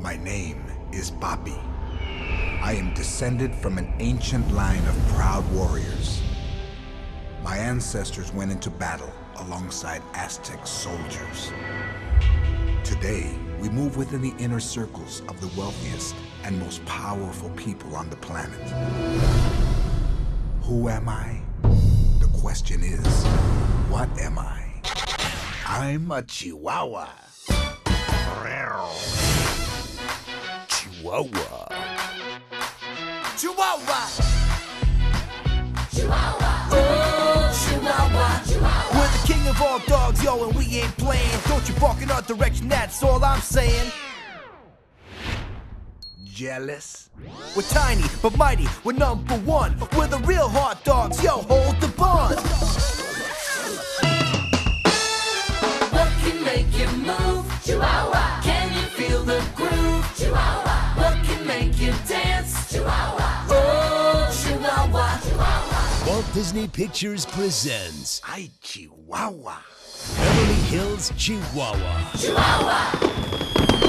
My name is Papi. I am descended from an ancient line of proud warriors. My ancestors went into battle alongside Aztec soldiers. Today, we move within the inner circles of the wealthiest and most powerful people on the planet. Who am I? The question is, what am I? I'm a Chihuahua. Chihuahua. Chihuahua. Chihuahua. Oh, Chihuahua. Chihuahua. We're the king of all dogs, yo, and we ain't playing. Don't you bark in our direction, that's all I'm saying. Jealous? We're tiny, but mighty, we're number one. We're the real hot dogs, yo, hold the bond. What can make you move, Chihuahua? Can you feel the groove, Chihuahua? What can make you dance, Chihuahua? Oh, Chihuahua, Chihuahua. Walt Disney Pictures presents I, Chihuahua. Beverly Hills Chihuahua. Chihuahua.